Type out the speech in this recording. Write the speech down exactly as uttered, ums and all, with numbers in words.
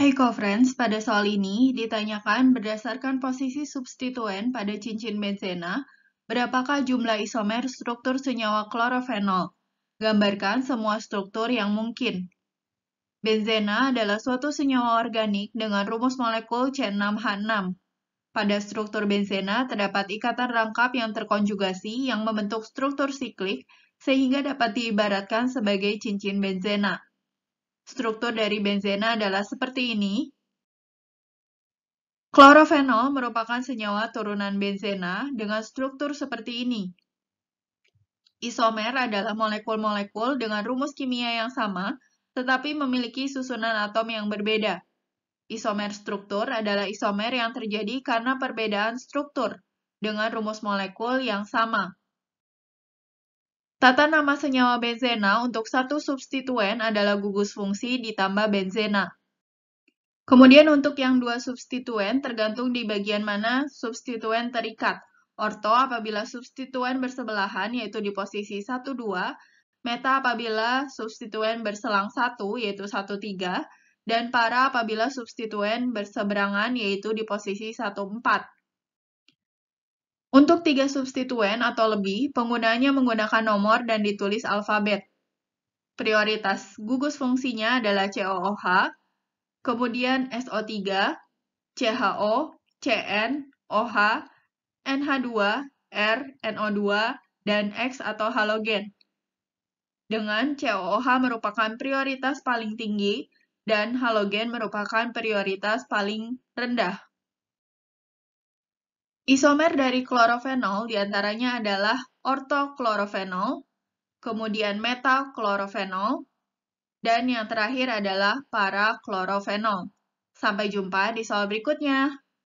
Hai co-friends, pada soal ini ditanyakan berdasarkan posisi substituen pada cincin benzena, berapakah jumlah isomer struktur senyawa klorofenol? Gambarkan semua struktur yang mungkin. Benzena adalah suatu senyawa organik dengan rumus molekul C enam H enam. Pada struktur benzena terdapat ikatan rangkap yang terkonjugasi yang membentuk struktur siklik sehingga dapat diibaratkan sebagai cincin benzena. Struktur dari benzena adalah seperti ini. Klorofenol merupakan senyawa turunan benzena dengan struktur seperti ini. Isomer adalah molekul-molekul dengan rumus kimia yang sama, tetapi memiliki susunan atom yang berbeda. Isomer struktur adalah isomer yang terjadi karena perbedaan struktur dengan rumus molekul yang sama. Tata nama senyawa benzena untuk satu substituen adalah gugus fungsi ditambah benzena. Kemudian untuk yang dua substituen tergantung di bagian mana substituen terikat. Orto apabila substituen bersebelahan yaitu di posisi satu dua, meta apabila substituen berselang satu yaitu satu tiga, dan para apabila substituen berseberangan yaitu di posisi satu empat. Untuk tiga substituen atau lebih, penggunaannya menggunakan nomor dan ditulis alfabet. Prioritas gugus fungsinya adalah C O O H, kemudian S O tiga, C H O, C N, O H, N H dua, R, N O dua, dan X atau halogen. Dengan C O O H merupakan prioritas paling tinggi dan halogen merupakan prioritas paling rendah. Isomer dari klorofenol diantaranya adalah ortoklorofenol, kemudian metaklorofenol, dan yang terakhir adalah paraklorofenol. Sampai jumpa di soal berikutnya.